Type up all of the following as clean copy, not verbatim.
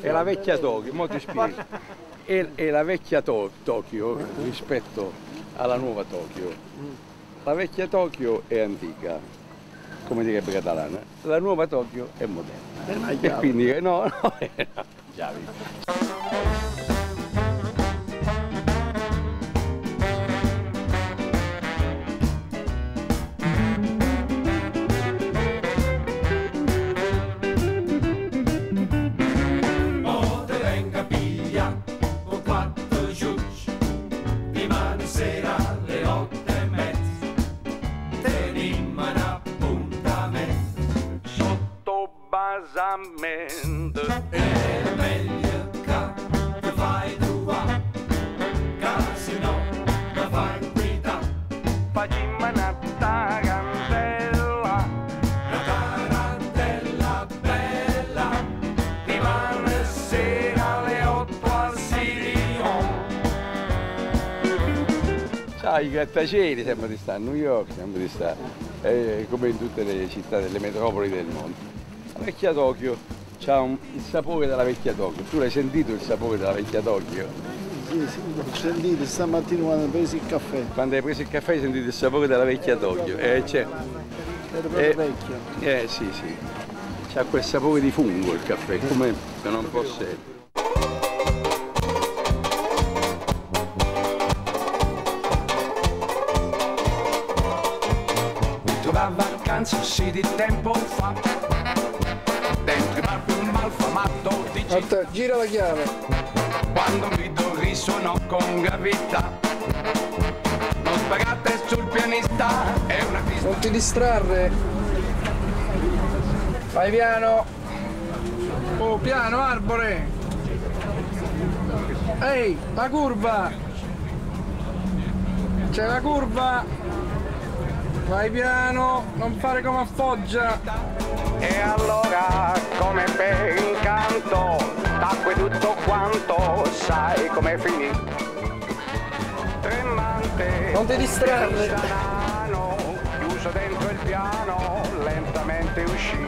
È la vecchia Tokyo, mo ti spiego. È la vecchia Tokyo rispetto alla nuova Tokyo. La vecchia Tokyo è antica, come direbbe catalana. La nuova Tokyo è moderna. E quindi no, è una chiave. I grattacieli sembra di stare a New York, sembra di stare come in tutte le città delle metropoli del mondo. La vecchia Tokyo ha il sapore della vecchia Tokyo. Tu l'hai sentito il sapore della vecchia Tokyo? Sì, l'ho sentito stamattina quando hai preso il caffè. Quando hai preso il caffè hai sentito il sapore della vecchia Tokyo. Certo. Era proprio vecchia. Sì. C'ha quel sapore di fungo il caffè, come se non fosse. Sì, di tempo fa dentro i barbi un malfamato di città. Gira la chiave. Quando mi risuonò con gravità. Non sparate sul pianista. È una pista. Non ti distrarre. Vai piano. Oh, piano, arbore. Ehi, la curva. C'è la curva. Vai piano, non fare come a Foggia. E allora, come per incanto, tacque tutto quanto, sai com'è finito. Tremante, non ti distrarre. Sanano, chiuso dentro il piano, lentamente uscì.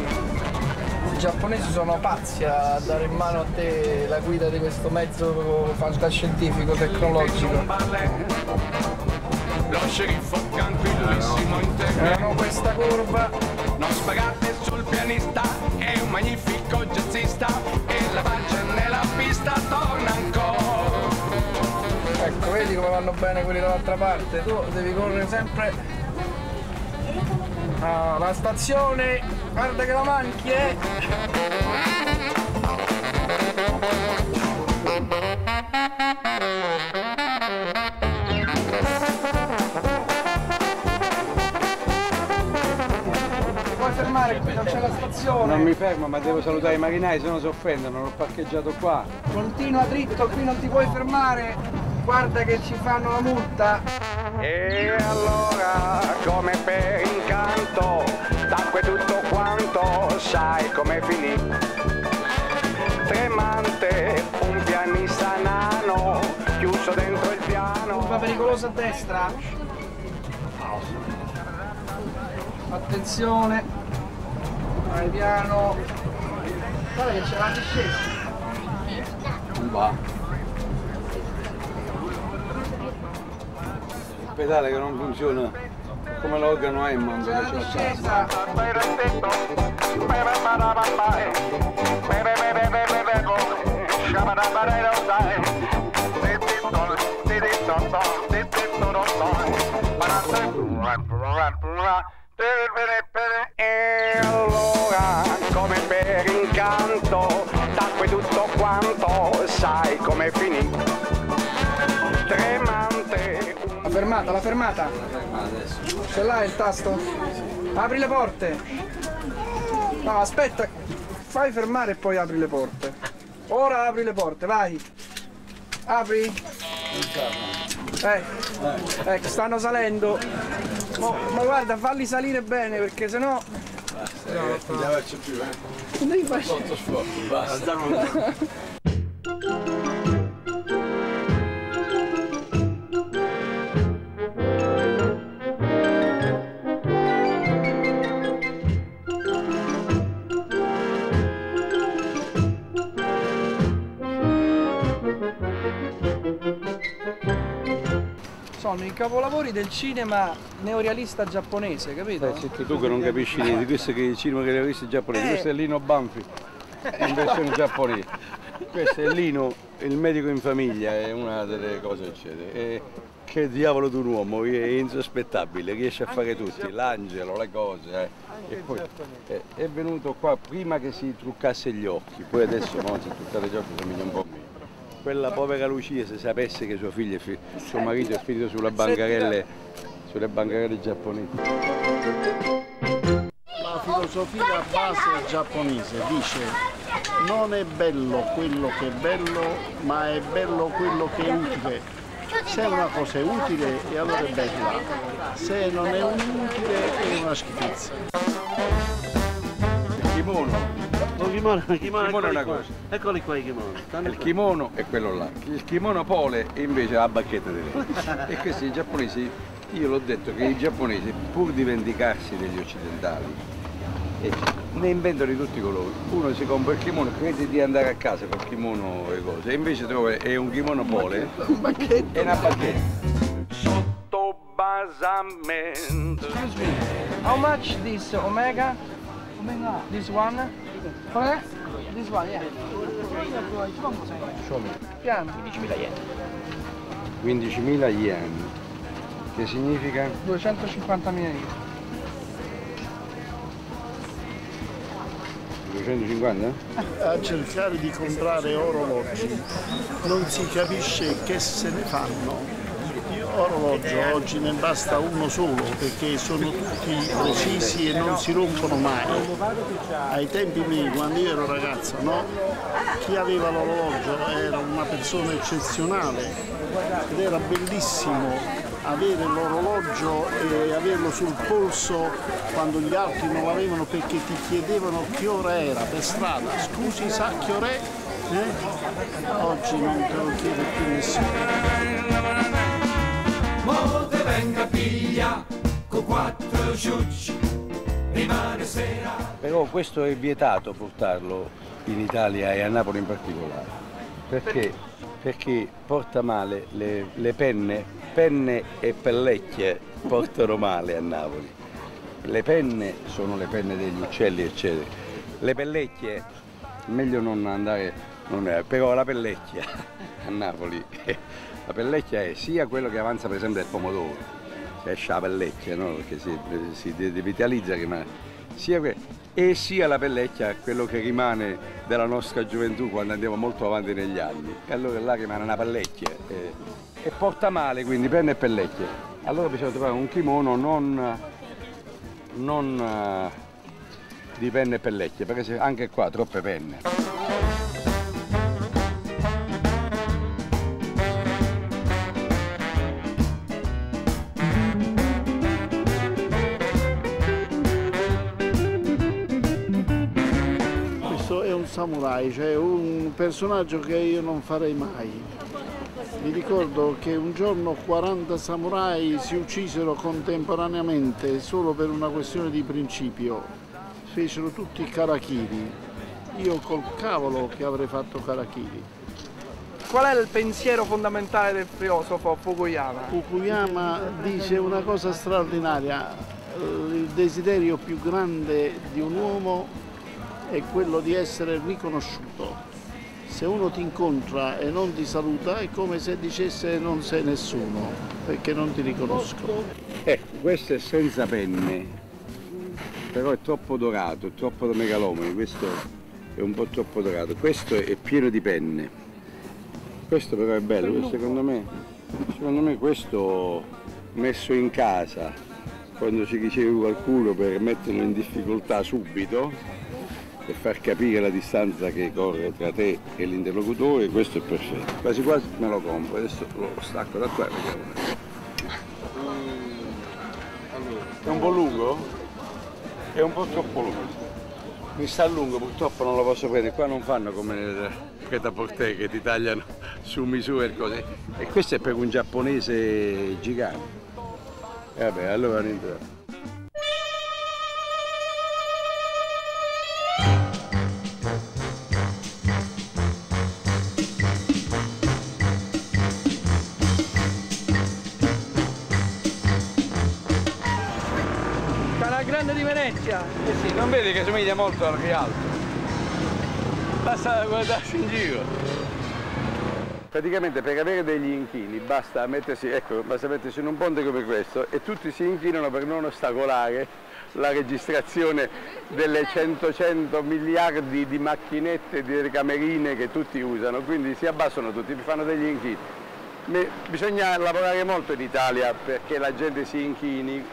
I giapponesi sono pazzi a dare in mano a te la guida di questo mezzo fantascientifico, tecnologico. Lo sceriffo tranquillissimo integrano questa curva. Non sparate sul pianista, è un magnifico jazzista. E la pace nella pista torna ancora. Ecco, vedi come vanno bene quelli dall'altra parte. Tu devi correre sempre alla stazione. Guarda che la manchi, non c'è la stazione. Non mi fermo, ma devo salutare i marinai, se no si offendono, l'ho parcheggiato qua. Continua dritto, qui non ti puoi fermare, guarda che ci fanno la multa. E allora, come per incanto, tacque tutto quanto, sai com'è finito. Tremante, un pianista nano, chiuso dentro il piano. Curva pericolosa a destra. Attenzione. Vai piano. Guarda che c'è la discesa. Non va. Il pedale che non funziona come l'organo Hammond. C'è la discesa. E allora, come per incanto, tacque tutto quanto, sai com'è finito. Tremante. La fermata, la fermata. Ce l'hai il tasto? Apri le porte. No, aspetta. Fai fermare e poi apri le porte. Ora apri le porte, vai. Apri. Ecco, stanno salendo. Ma guarda, falli salire bene perché sennò. Basta, non la faccio più, Non devi fare. Molto sforzo, basta. sono i capolavori del cinema neorealista giapponese, capito? Sei tu che non capisci niente, questo è il cinema neorealista giapponese, questo è Lino Banfi, in versione giapponese. Questo è Lino, il medico in famiglia, è una delle cose eccetera. Che diavolo di un uomo, è insospettabile, riesce a fare tutti, l'angelo, le cose. E poi è venuto qua prima che si truccasse gli occhi, poi adesso no, si truccate gli occhi, somiglia un po' a me. Quella povera Lucia, se sapesse che suo marito è finito sulle bancarelle giapponesi. La filosofia base giapponese dice: non è bello quello che è bello, ma è bello quello che è utile. Se una cosa è utile, e allora è bella, se non è utile è una schifezza. Il kimono è una cosa. Eccoli qua i kimono. Il kimono è quello là. Il kimono pole è invece la bacchetta di lei. E questi giapponesi, io l'ho detto che i giapponesi, pur di vendicarsi degli occidentali, ne inventano di tutti i colori. Uno si compra il kimono, crede di andare a casa col kimono e cose, e invece trova è un kimono pole e una bacchetta. Sotto basamento. Excuse me, how much this omega? Omega. This one? Qual è? This one, yeah. Show me. Piano. 15.000 yen. 15.000 yen. Che significa? 250.000 yen. 250? A cercare di comprare orologi, non si capisce che se ne fanno. Orologio oggi ne basta uno solo perché sono tutti precisi e non si rompono mai. Ai tempi miei, quando io ero ragazzo, no? Chi aveva l'orologio era una persona eccezionale ed era bellissimo avere l'orologio e averlo sul polso quando gli altri non l'avevano, perché ti chiedevano che ora era per strada. Scusi, sa che ora è? Oggi non te lo chiede più nessuno. Però questo è vietato portarlo in Italia e a Napoli in particolare. Perché? Perché porta male le penne e pellecchie portano male a Napoli. Le penne sono le penne degli uccelli eccetera, le pellecchie meglio non andare, non è, però la pellecchia a Napoli, la pellecchia è sia quello che avanza per esempio del pomodoro, esce la pellecchia, no? Perché si devitalizza, sia quello. E sia la pellecchia quello che rimane della nostra gioventù quando andiamo molto avanti negli anni. E allora là rimane una pellecchia e porta male, quindi penne e pellecchia. Allora bisogna trovare un kimono non di penne e pellecchie, perché anche qua troppe penne. Samurai, cioè un personaggio che io non farei mai. Mi ricordo che un giorno 40 samurai si uccisero contemporaneamente solo per una questione di principio. Fecero tutti i karakiri. Io col cavolo che avrei fatto karakiri. Qual è il pensiero fondamentale del filosofo Fukuyama? Fukuyama dice una cosa straordinaria: il desiderio più grande di un uomo è quello di essere riconosciuto. Se uno ti incontra e non ti saluta è come se dicesse non sei nessuno, perché non ti riconosco. Ecco, questo è senza penne, però è troppo dorato, è troppo megalomane, questo è un po' troppo dorato, questo è pieno di penne. Questo però è bello, secondo me questo messo in casa, quando ci riceve qualcuno per metterlo in difficoltà subito, per far capire la distanza che corre tra te e l'interlocutore, questo è perfetto. Quasi quasi me lo compro, adesso lo stacco da qua e vediamo. È un po' lungo? È un po' troppo lungo. Mi sta lungo, purtroppo non lo posso prendere, qua non fanno come nel prêt-à-porter che ti tagliano su misura e cose. E questo è per un giapponese gigante. E vabbè, allora rientriamo. Venezia. Eh sì, non vedi che somiglia molto al Rialto? Basta guardarsi in giro. Praticamente per avere degli inchini basta mettersi, ecco, basta mettersi in un ponte come questo e tutti si inchinano per non ostacolare la registrazione delle 100 miliardi di macchinette, di telecamerine che tutti usano, quindi si abbassano tutti, fanno degli inchini. Bisogna lavorare molto in Italia perché la gente si inchini.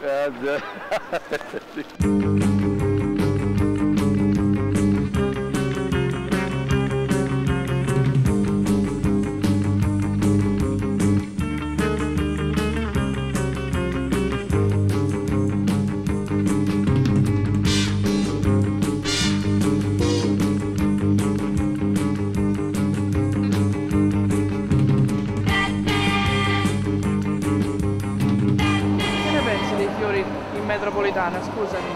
Scusami.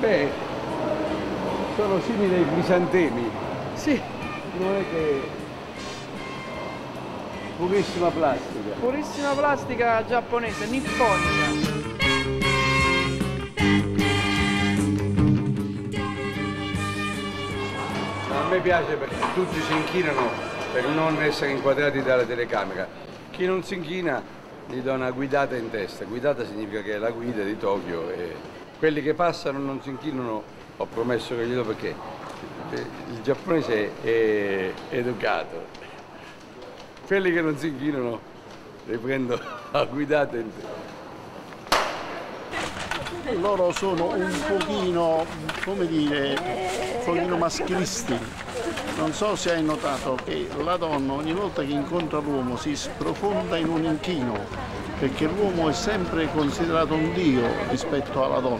Beh, sono simili ai crisantemi. Sì. Non è che... purissima plastica. Purissima plastica giapponese, nipponica. A me piace perché tutti si inchinano per non essere inquadrati dalla telecamera. Chi non si inchina gli do una guidata in testa. Guidata significa che è la guida di Tokyo e quelli che passano non si inchinano, ho promesso che gli do perché il giapponese è educato. Quelli che non si inchinano li prendo a guidata in testa. Loro sono un pochino, come dire, un pochino maschilisti. Non so se hai notato che la donna ogni volta che incontra l'uomo si sprofonda in un inchino, perché l'uomo è sempre considerato un dio rispetto alla donna.